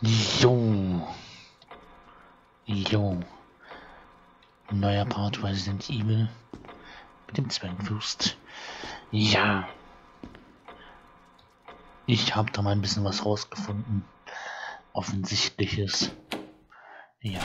Jo. Neuer Part Resident Evil. Mit dem Zwergenfürst. Ja. Ich habe da mal ein bisschen was rausgefunden. Offensichtliches. Ja.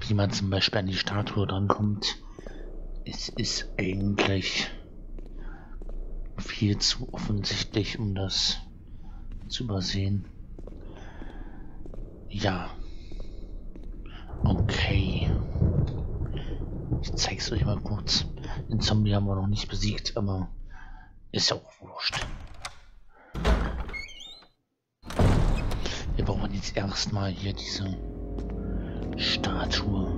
Wie man zum Beispiel an die Statue drankommt. Es ist eigentlich viel zu offensichtlich, um das zu übersehen. Ja. Okay. Ich zeig's euch mal kurz. Den Zombie haben wir noch nicht besiegt, aber ist ja auch wurscht. Wir brauchen jetzt erstmal hier diese Statue.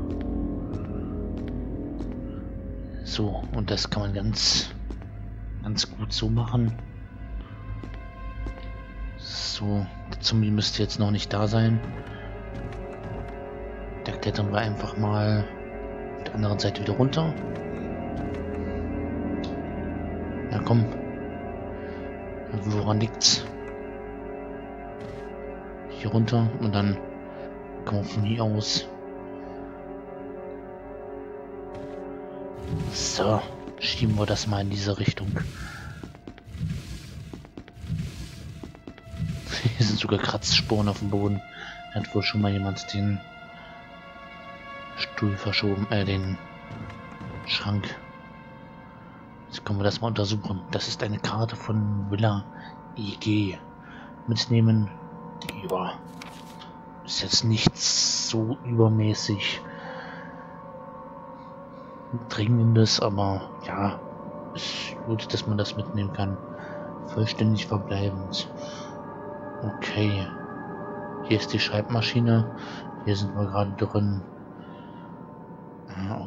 So, und das kann man ganz gut so machen. So, der Zombie müsste jetzt noch nicht da sein. Da klettern wir einfach mal auf der anderen Seite wieder runter. Na komm. Woran liegt's? Hier runter und dann kommen wir von hier aus. So, schieben wir das mal in diese Richtung. Hier sind sogar Kratzspuren auf dem Boden. Hat wohl schon mal jemand den Stuhl verschoben, den Schrank. Jetzt können wir das mal untersuchen. Das ist eine Karte von Villa EG. Mitnehmen. Ja. Ist jetzt nichts so übermäßig Dringendes, aber ja, ist gut, dass man das mitnehmen kann. Vollständig verbleibend. Okay. Hier ist die Schreibmaschine. Hier sind wir gerade drin.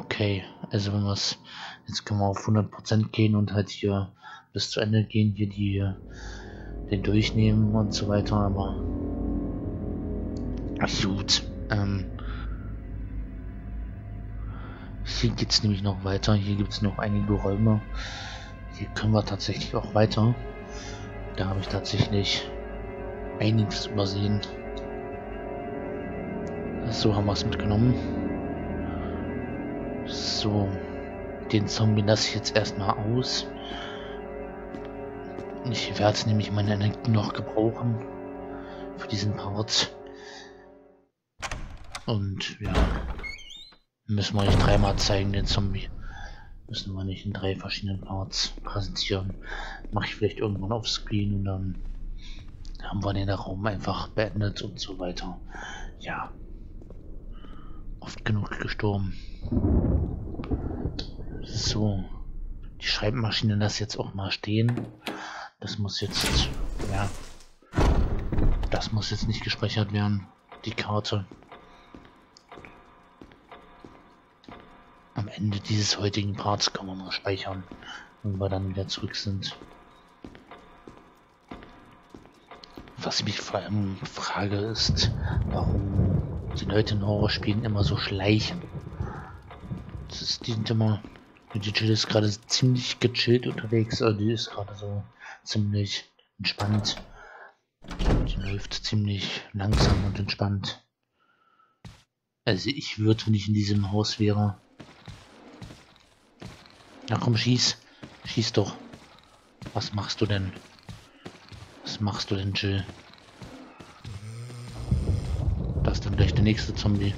Okay, also wenn wir es, jetzt können wir auf 100% gehen und halt hier bis zu Ende gehen, hier den durchnehmen und so weiter, aber gut. Hier geht es nämlich noch weiter, hier gibt es noch einige Räume, hier können wir tatsächlich auch weiter, da habe ich tatsächlich einiges übersehen. So haben wir es mitgenommen. So, den Zombie lasse ich jetzt erstmal aus. Ich werde nämlich meine Energie noch gebrauchen für diesen Part. Und ja, müssen wir nicht dreimal zeigen, den Zombie. Müssen wir nicht in 3 verschiedenen Parts präsentieren. Mache ich vielleicht irgendwann auf Screen und dann haben wir den Raum einfach beendet und so weiter. Ja, oft genug gestorben. So, die Schreibmaschine lasse jetzt auch mal stehen. Das muss jetzt, ja, das muss jetzt nicht gespeichert werden, die Karte. Am Ende dieses heutigen Parts kann man mal speichern, wenn wir dann wieder zurück sind. Was ich mich vor allem frage ist, warum die Leute in Horrorspielen immer so schleichen. Das ist, die sind immer, die Jill ist gerade ziemlich gechillt unterwegs, also die ist gerade so ziemlich entspannt. Die läuft ziemlich langsam und entspannt. Also ich würde, wenn ich in diesem Haus wäre. Na komm, schieß. Schieß doch. Was machst du denn? Was machst du denn, Jill? Das ist dann gleich der nächste Zombie.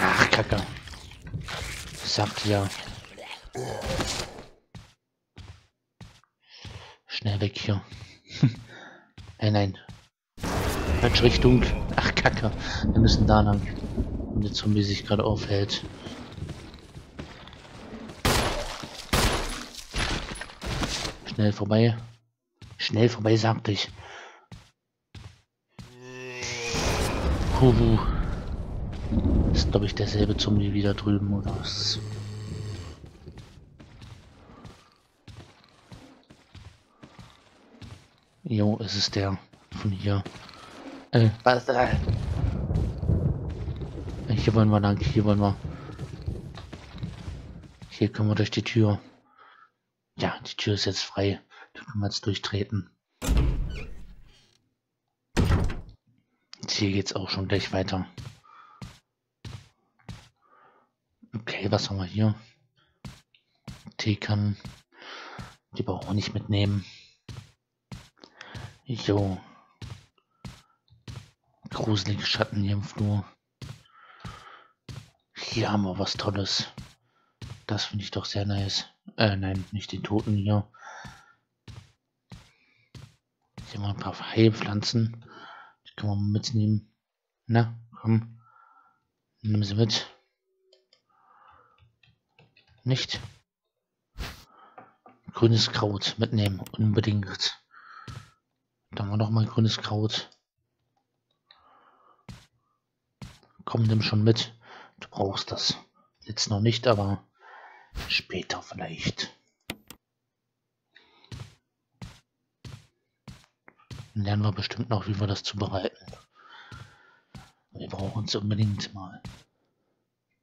Ach, Kacke. Sagt ja. Schnell weg hier. Nein. Falsche Richtung. Ach, Kacke. Wir müssen da lang. Und der Zombie sich gerade aufhält. Schnell vorbei. Schnell vorbei, sagte ich. Huhu. Ist, glaube ich, derselbe Zombie wieder drüben, oder was? Jo, es ist der von hier. Was da? Hier wollen wir lang, hier wollen wir. Hier können wir durch die Tür. Ja, die Tür ist jetzt frei. Da können wir jetzt durchtreten. hier geht's auch schon gleich weiter. Okay, was haben wir hier? Teekannen. Die brauchen wir nicht mitnehmen. Jo. Gruselige Schatten hier im Flur. Hier haben wir was Tolles. Das finde ich doch sehr nice. Nein, nicht den Toten hier. Hier haben wir ein paar Heilpflanzen. Die können wir mitnehmen. Na, komm. Nimm sie mit. Nicht. Grünes Kraut mitnehmen. Unbedingt. Dann haben wir nochmal grünes Kraut. Komm, nimm schon mit. Du brauchst das. Jetzt noch nicht, aber später vielleicht. Dann lernen wir bestimmt noch, wie wir das zubereiten. Wir brauchen uns unbedingt mal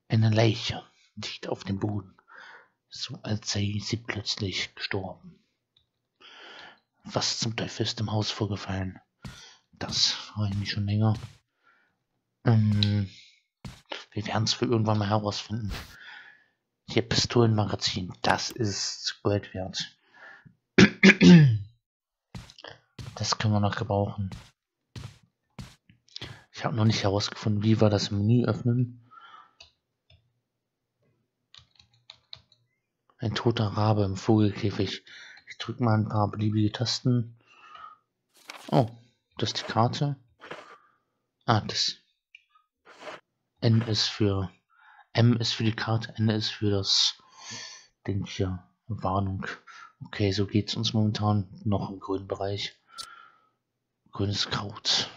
eine Leiche dicht auf dem Boden. So als sei sie plötzlich gestorben. Was zum Teufel ist im Haus vorgefallen? Das freut mich schon länger. Wir werden es für irgendwann mal herausfinden. Hier Pistolenmagazin, das ist Gold wert. Das können wir noch gebrauchen. Ich habe noch nicht herausgefunden, wie wir das Menü öffnen. Ein toter Rabe im Vogelkäfig. Ich drücke mal ein paar beliebige Tasten. Oh, das ist die Karte. Ah, das. N ist für... M ist für die Karte, N ist für das Ding hier. Warnung. Okay, so geht's uns momentan. Noch im grünen Bereich. Grünes Kraut.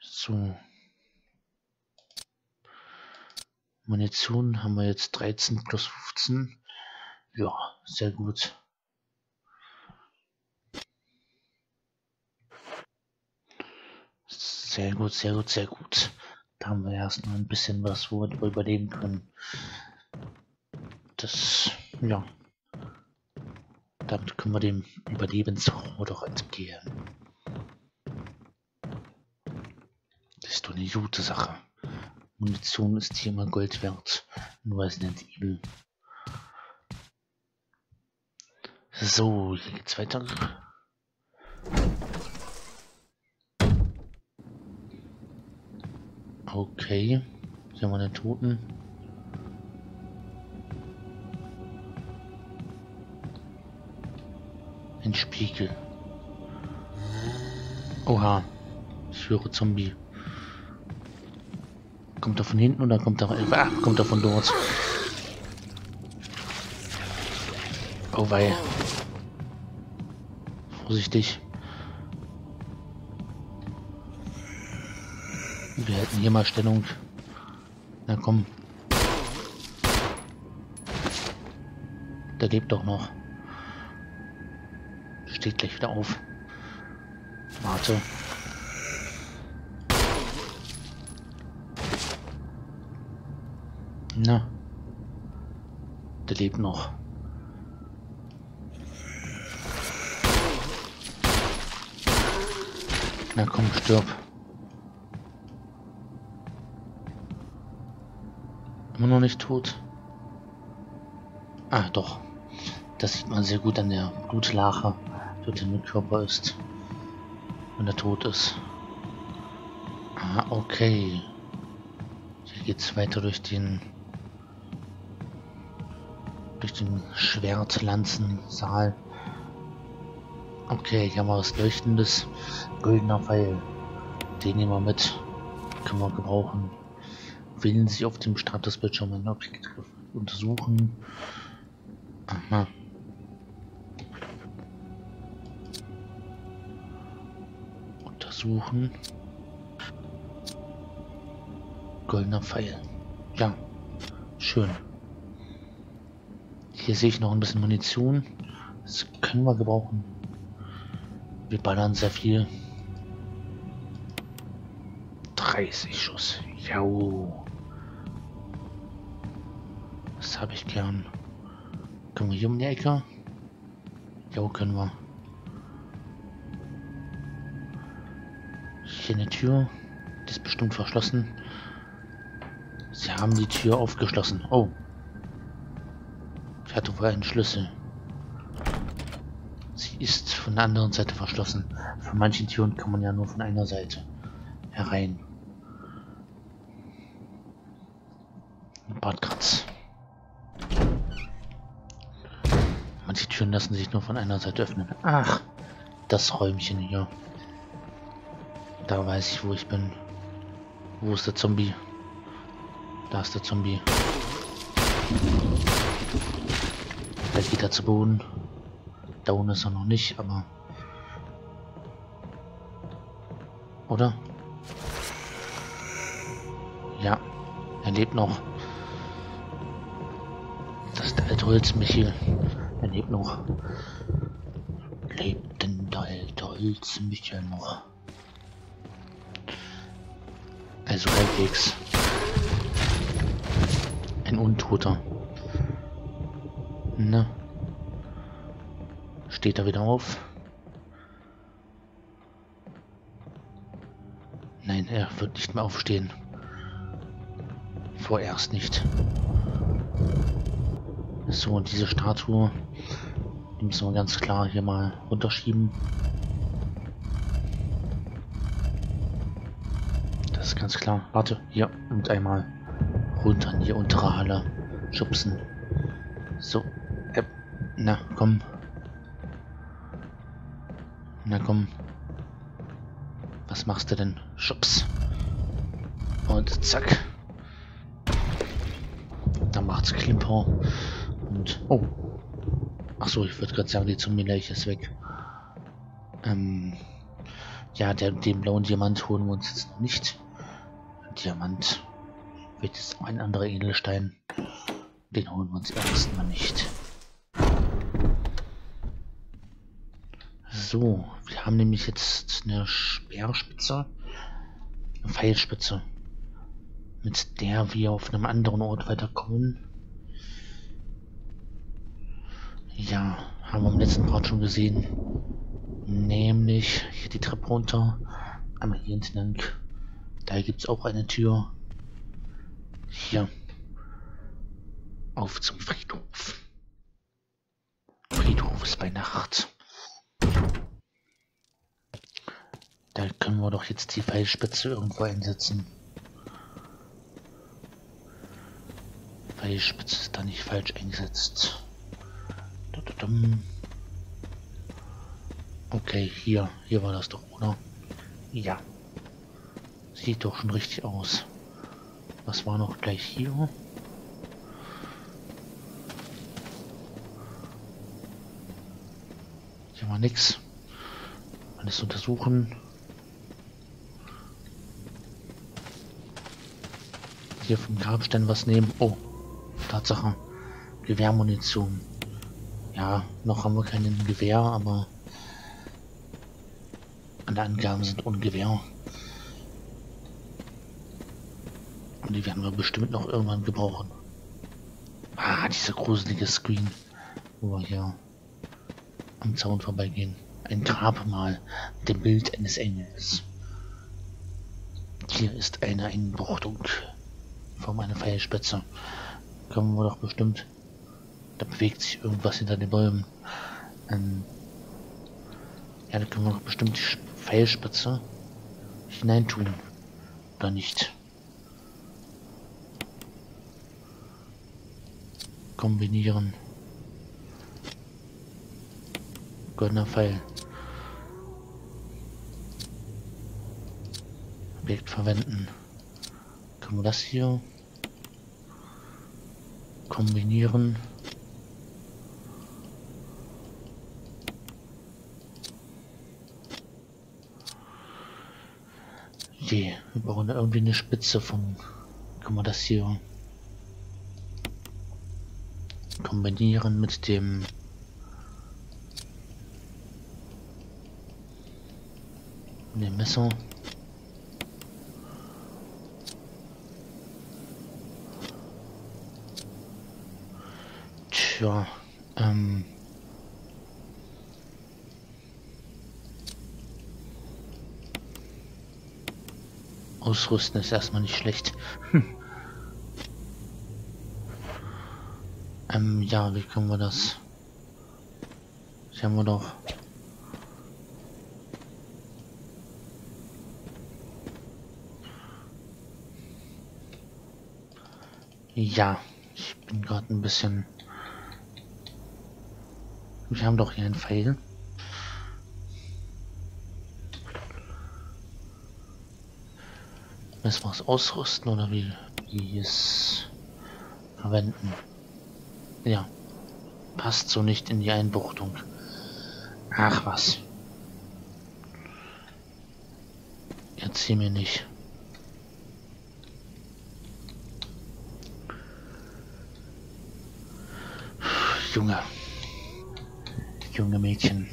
So. Munition haben wir jetzt 13 plus 15. Ja, sehr gut. Sehr gut, sehr gut, sehr gut. Da haben wir erstmal ein bisschen was, wo wir überleben können. Das, ja. Damit können wir dem Überlebensrohr doch entgehen. Das ist doch eine gute Sache. Munition ist hier immer Gold wert. Nur Resident Evil. So, hier geht's weiter. Okay, hier haben wir den Toten. Ein Spiegel. Oha, ich höre Zombie. Kommt er von hinten oder kommt er... Ah, kommt er von dort. Oh wei. Vorsichtig. Wir hätten hier mal Stellung. Na komm. Der lebt doch noch. Steht gleich wieder auf. Warte. Na. Der lebt noch. Na komm, stirb. Immer noch nicht tot. Ah, doch. Das sieht man sehr gut an der Blutlache, dort im Körper ist, wenn er tot ist. Ah, okay. Hier geht's weiter durch den Schwertlanzensaal. Okay, hier haben wir was Leuchtendes. Goldener Pfeil. Den nehmen wir mit. Können wir gebrauchen. Wählen sich auf dem Statusbildschirm ein Objekt untersuchen. Aha. Untersuchen. Goldener Pfeil. Ja. Schön. Hier sehe ich noch ein bisschen Munition. Das können wir gebrauchen. Wir ballern sehr viel. 30 Schuss. Jau. Das habe ich gern. Können wir hier um die Ecke? Ja, können wir. Hier eine Tür. Die ist bestimmt verschlossen. Sie haben die Tür aufgeschlossen. Oh. Ich hatte wohl einen Schlüssel. Sie ist von der anderen Seite verschlossen. Von manchen Türen kann man ja nur von einer Seite herein. Badkratz. Manche Türen lassen sich nur von einer Seite öffnen. Ach, das Räumchen hier. Da weiß ich, wo ich bin. Wo ist der Zombie? Da ist der Zombie. Da geht er zu Boden. Da unten ist er noch nicht, aber... Oder? Ja, er lebt noch. Das ist der alte Hülz-Michel. Er lebt noch. Lebt denn der alte Hülz-Michel noch? Also halbwegs. Ein Untoter. Ne? Steht er wieder auf? Nein, er wird nicht mehr aufstehen. Vorerst nicht. So, und diese Statue, die müssen wir ganz klar hier mal runterschieben. Das ist ganz klar. Warte, hier und einmal runter in die untere Halle schubsen. So, na komm. Na komm. Was machst du denn? Schups. Und zack. Dann macht's Klimper. Und. Oh. Achso, ich würde gerade sagen, die Zombie-Leiche ist weg. Ja, den blauen Diamant holen wir uns jetzt noch nicht. Diamant. Wird jetzt ein anderer Edelstein. Den holen wir uns erstmal nicht. So, wir haben nämlich jetzt eine Speerspitze, eine Pfeilspitze, mit der wir auf einem anderen Ort weiterkommen. Ja, haben wir im letzten Part schon gesehen. Nämlich hier die Treppe runter, einmal hier hinten lang. Da gibt es auch eine Tür. Hier. Auf zum Friedhof. Friedhof ist bei Nacht. Da können wir doch jetzt die Pfeilspitze irgendwo einsetzen. Pfeilspitze ist da nicht falsch eingesetzt. Okay, hier war das doch, oder? Ja. Sieht doch schon richtig aus. Was war noch gleich hier? Hier war nix. Alles untersuchen. Hier vom Grabstein was nehmen. Oh, Tatsache. Gewehrmunition. Ja, noch haben wir keinen Gewehr, aber alle Angaben sind ohne Gewehr. Und die werden wir bestimmt noch irgendwann gebrauchen. Ah, dieser gruselige Screen, wo wir hier am Zaun vorbeigehen. Ein Grabmal, dem Bild eines Engels. Hier ist eine Einbuchtung. Form einer Pfeilspitze. Kommen wir doch bestimmt. Da bewegt sich irgendwas hinter den Bäumen. Ja, da können wir doch bestimmt die Pfeilspitze hineintun. Oder nicht? Kombinieren. Goldener Pfeil. Objekt verwenden. Können wir das hier kombinieren? Je, wir brauchen da irgendwie eine Spitze von. Können wir das hier kombinieren mit dem. Mit dem Messer. Ja, Ausrüsten ist erstmal nicht schlecht. Ja, wie können wir das? Das haben wir doch. Ja, ich bin gerade ein bisschen... Wir haben doch hier einen Pfeil. Müssen wir es ausrüsten oder wie die es verwenden? Ja, passt so nicht in die Einbuchtung. Ach was. Erzähl mir nicht. Junge. Junge Mädchen.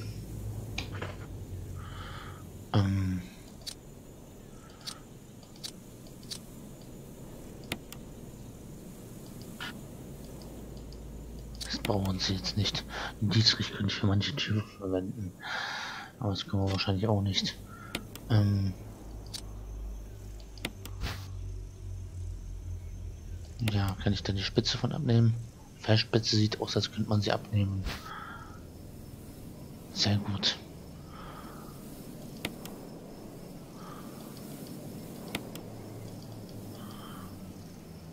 Das brauchen sie jetzt nicht. Den Dietrich könnte ich für manche Türen verwenden. Aber das können wir wahrscheinlich auch nicht. Ja, kann ich dann die Spitze von abnehmen? Pfeilspitze sieht aus, als könnte man sie abnehmen. Sehr gut.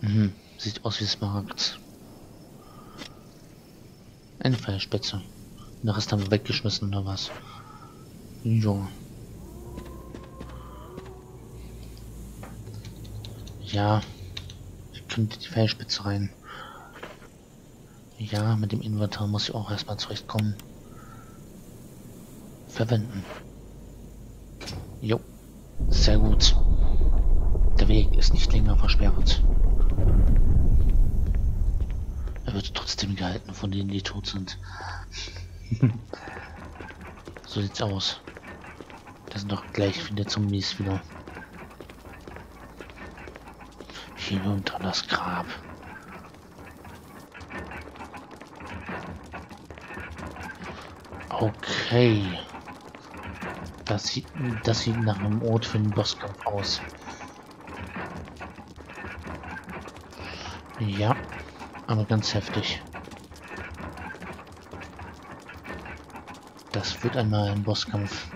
Mhm. Sieht aus wie Smaragd. Eine Pfeilspitze. Den Rest haben wir weggeschmissen oder was? Jo. Ja. Ich könnte die Pfeilspitze rein. Ja, mit dem Inventar muss ich auch erstmal zurechtkommen. Verwenden. Jo. Sehr gut. Der Weg ist nicht länger versperrt. Er wird trotzdem gehalten von denen, die tot sind. So sieht's aus. Das sind doch gleich viele Zombies wieder. Hinunter das Grab. Okay. Das sieht nach einem Ort für den Bosskampf aus. Ja, aber ganz heftig. Das wird einmal ein Bosskampf.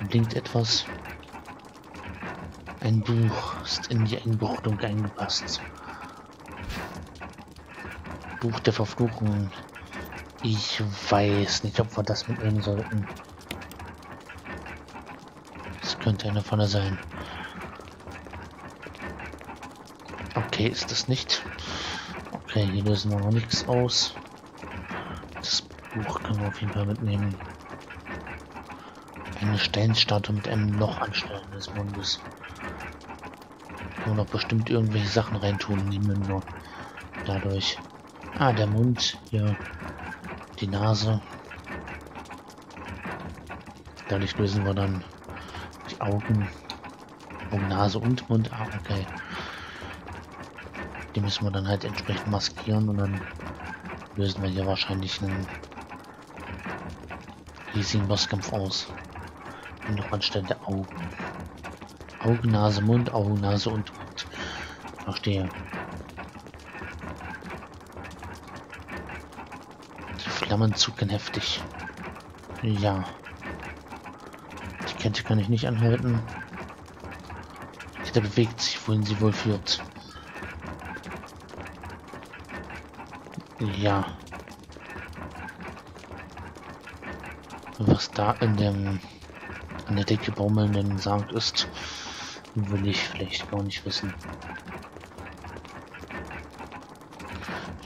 Da blinkt etwas. Ein Buch ist in die Einbuchtung eingepasst. Buch der Verfluchung. Ich weiß nicht, ob wir das mitnehmen sollten. Das könnte eine Falle sein. Okay, ist das nicht. Okay, hier lösen wir noch nichts aus. Das Buch können wir auf jeden Fall mitnehmen. Eine Steinstatue mit einem Loch anstellen des Mundes. Nur noch bestimmt irgendwelche Sachen reintun, die wir dadurch. Ah, der Mund, ja. Die Nase. Dadurch lösen wir dann die Augen um Nase und Mund. Ah, okay. Die müssen wir dann halt entsprechend maskieren und dann lösen wir hier wahrscheinlich einen riesigen Bosskampf aus. Und noch anstelle der Augen. Augen, Nase, Mund, Augen, Nase und Mund. Verstehe. Flammen zucken heftig. Ja. Die Kette kann ich nicht anhalten. Die Kette bewegt sich, wohin sie wohl führt. Ja. Was da in dem an der Decke baumelnden Sarg ist, will ich vielleicht gar nicht wissen.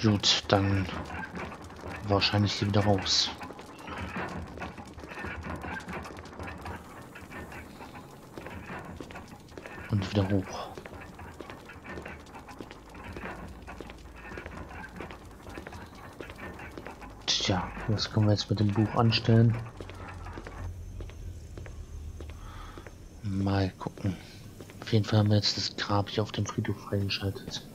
Gut, dann... wahrscheinlich hier wieder raus. Und wieder hoch. Tja, was können wir jetzt mit dem Buch anstellen? Mal gucken. Auf jeden Fall haben wir jetzt das Grab hier auf dem Friedhof freigeschaltet.